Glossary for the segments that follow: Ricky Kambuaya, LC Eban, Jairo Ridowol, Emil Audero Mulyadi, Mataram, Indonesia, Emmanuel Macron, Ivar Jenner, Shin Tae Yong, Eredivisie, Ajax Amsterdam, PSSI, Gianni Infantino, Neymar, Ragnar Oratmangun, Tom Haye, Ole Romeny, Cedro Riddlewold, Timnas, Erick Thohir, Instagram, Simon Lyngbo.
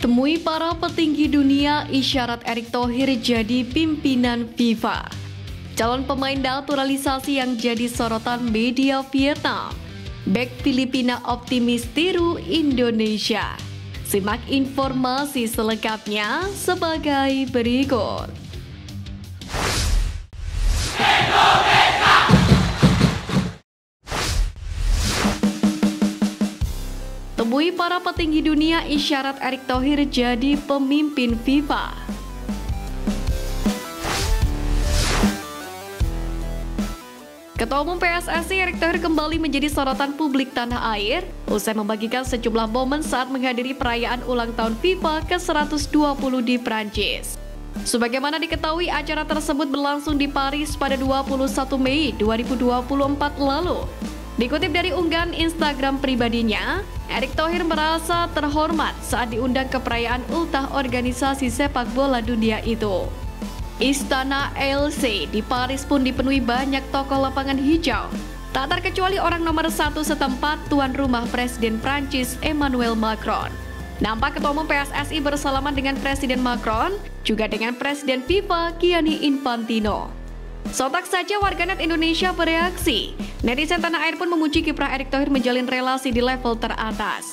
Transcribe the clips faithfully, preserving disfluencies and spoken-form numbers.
Temui para petinggi dunia, isyarat Erick Thohir jadi pimpinan FIFA. Calon pemain naturalisasi yang jadi sorotan media Vietnam. Bek Filipina optimis tiru Indonesia. Simak informasi selengkapnya sebagai berikut. Temui para petinggi dunia, isyarat Erick Thohir jadi pemimpin FIFA. Ketua Umum P S S I Erick Thohir kembali menjadi sorotan publik tanah air usai membagikan sejumlah momen saat menghadiri perayaan ulang tahun FIFA ke seratus dua puluh di Prancis. Sebagaimana diketahui, acara tersebut berlangsung di Paris pada dua puluh satu Mei dua ribu dua puluh empat lalu. Dikutip dari unggahan Instagram pribadinya, Erick Thohir merasa terhormat saat diundang ke perayaan ultah organisasi sepak bola dunia itu. Istana L C di Paris pun dipenuhi banyak tokoh lapangan hijau. Tak terkecuali orang nomor satu setempat, tuan rumah Presiden Prancis Emmanuel Macron. Nampak Ketua Umum P S S I bersalaman dengan Presiden Macron, juga dengan Presiden FIFA Gianni Infantino. Sontak saja warganet Indonesia bereaksi. Netizen tanah air pun memuji kiprah Erick Thohir menjalin relasi di level teratas.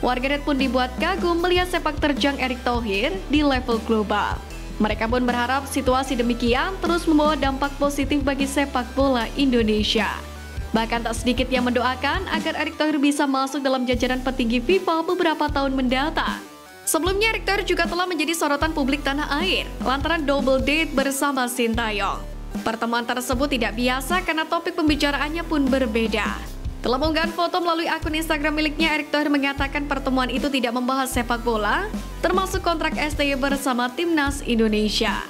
Warganet pun dibuat kagum melihat sepak terjang Erick Thohir di level global. Mereka pun berharap situasi demikian terus membawa dampak positif bagi sepak bola Indonesia. Bahkan tak sedikit yang mendoakan agar Erick Thohir bisa masuk dalam jajaran petinggi FIFA beberapa tahun mendatang. Sebelumnya, Erick Thohir juga telah menjadi sorotan publik tanah air lantaran double date bersama Shin Tae Yong. Pertemuan tersebut tidak biasa karena topik pembicaraannya pun berbeda. Dalam unggahan foto melalui akun Instagram miliknya, Erick Thohir mengatakan pertemuan itu tidak membahas sepak bola, termasuk kontrak S T Y bersama Timnas Indonesia.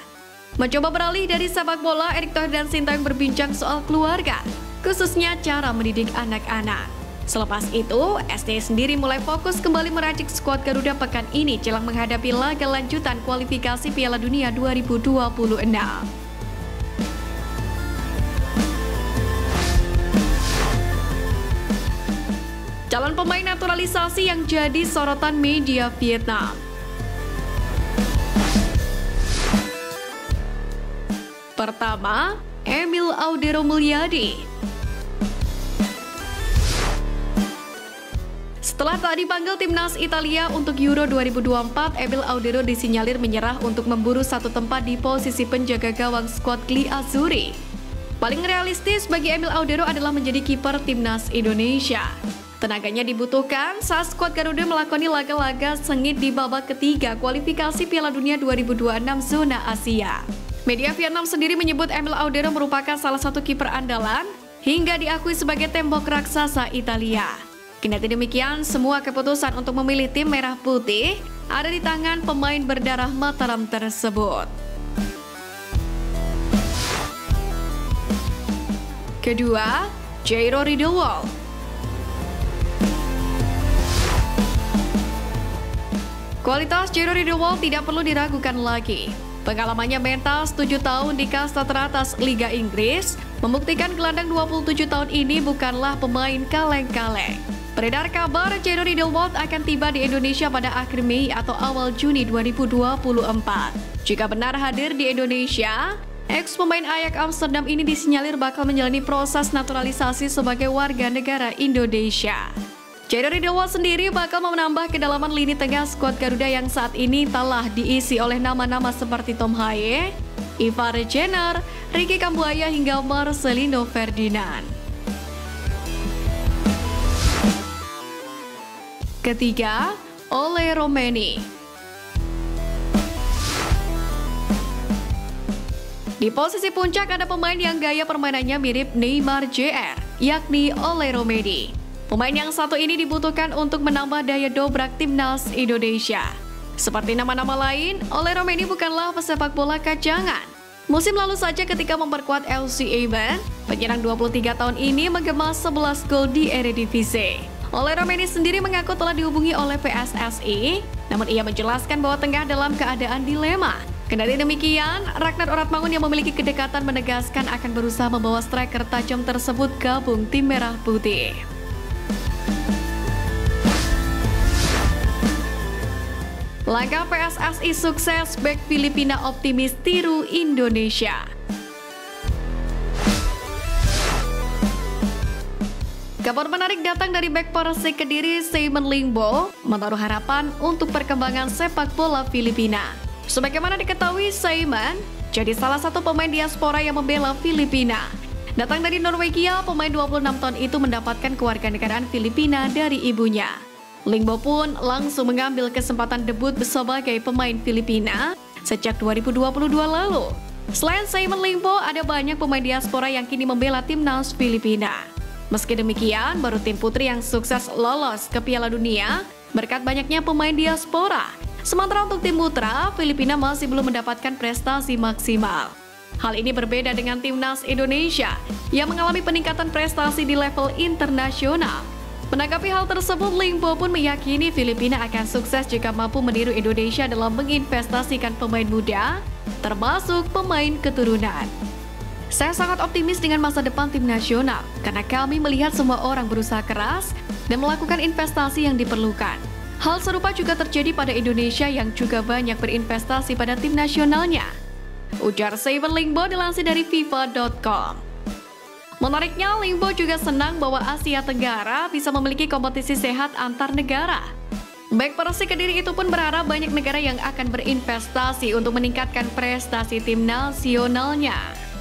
Mencoba beralih dari sepak bola, Erick Thohir dan Shin Tae Yong berbincang soal keluarga, khususnya cara mendidik anak-anak. Selepas itu, S T Y sendiri mulai fokus kembali meracik skuad Garuda pekan ini jelang menghadapi laga lanjutan kualifikasi Piala Dunia dua ribu dua puluh enam. Calon pemain naturalisasi yang jadi sorotan media Vietnam. Pertama, Emil Audero Mulyadi. Setelah tak dipanggil Timnas Italia untuk Euro dua ribu dua puluh empat, Emil Audero disinyalir menyerah untuk memburu satu tempat di posisi penjaga gawang skuad Gli Azzurri. Paling realistis bagi Emil Audero adalah menjadi kiper Timnas Indonesia. Tenaganya dibutuhkan saat skuad Garuda melakoni laga-laga sengit di babak ketiga kualifikasi Piala Dunia dua ribu dua puluh enam zona Asia. Media Vietnam sendiri menyebut Emil Audero merupakan salah satu kiper andalan hingga diakui sebagai tembok raksasa Italia. Kendati demikian, semua keputusan untuk memilih tim merah putih ada di tangan pemain berdarah Mataram tersebut. Kedua, Jairo Ridowol. Kualitas Cedro Riddlewold tidak perlu diragukan lagi. Pengalamannya mentas tujuh tahun di kasta teratas Liga Inggris membuktikan gelandang dua puluh tujuh tahun ini bukanlah pemain kaleng-kaleng. Beredar kabar Cedro Riddlewold akan tiba di Indonesia pada akhir Mei atau awal Juni dua ribu dua puluh empat. Jika benar hadir di Indonesia, eks pemain Ajax Amsterdam ini disinyalir bakal menjalani proses naturalisasi sebagai warga negara Indonesia. Cedro Riddlewold sendiri bakal menambah kedalaman lini tengah skuad Garuda yang saat ini telah diisi oleh nama-nama seperti Tom Haye, Ivar Jenner, Ricky Kambuaya hingga Marcelino Ferdinand. Ketiga, Ole Romeny. Di posisi puncak ada pemain yang gaya permainannya mirip Neymar J R, yakni Ole Romeny. Pemain yang satu ini dibutuhkan untuk menambah daya dobrak Timnas Indonesia. Seperti nama-nama lain, Ole Romeny bukanlah pesepak bola kacangan. Musim lalu saja ketika memperkuat L C Eban, penyerang dua puluh tiga tahun ini menggema sebelas gol di Eredivisie. Ole Romeny sendiri mengaku telah dihubungi oleh P S S I, namun ia menjelaskan bahwa tengah dalam keadaan dilema. Kendati demikian, Ragnar Oratmangun yang memiliki kedekatan menegaskan akan berusaha membawa striker tajam tersebut gabung tim merah putih. Langkah P S S I sukses, bek Filipina optimis tiru Indonesia. Kabar menarik datang dari bek Persik Kediri Simon Lyngbo, menaruh harapan untuk perkembangan sepak bola Filipina. Sebagaimana diketahui, Simon jadi salah satu pemain diaspora yang membela Filipina. Datang dari Norwegia, pemain dua puluh enam tahun itu mendapatkan kewarganegaraan Filipina dari ibunya. Lyngbo pun langsung mengambil kesempatan debut sebagai pemain Filipina sejak dua ribu dua puluh dua lalu. Selain Simon Lyngbo, ada banyak pemain diaspora yang kini membela timnas Filipina. Meski demikian, baru tim putri yang sukses lolos ke Piala Dunia berkat banyaknya pemain diaspora. Sementara untuk tim putra, Filipina masih belum mendapatkan prestasi maksimal. Hal ini berbeda dengan timnas Indonesia yang mengalami peningkatan prestasi di level internasional. Menanggapi hal tersebut, Lyngbo pun meyakini Filipina akan sukses jika mampu meniru Indonesia dalam menginvestasikan pemain muda, termasuk pemain keturunan. Saya sangat optimis dengan masa depan tim nasional, karena kami melihat semua orang berusaha keras dan melakukan investasi yang diperlukan. Hal serupa juga terjadi pada Indonesia yang juga banyak berinvestasi pada tim nasionalnya, ujar Simon Lyngbo dilansir dari FIFA titik com. Menariknya, Lyngbo juga senang bahwa Asia Tenggara bisa memiliki kompetisi sehat antar negara. Bek Persik Kediri itu pun berharap banyak negara yang akan berinvestasi untuk meningkatkan prestasi tim nasionalnya.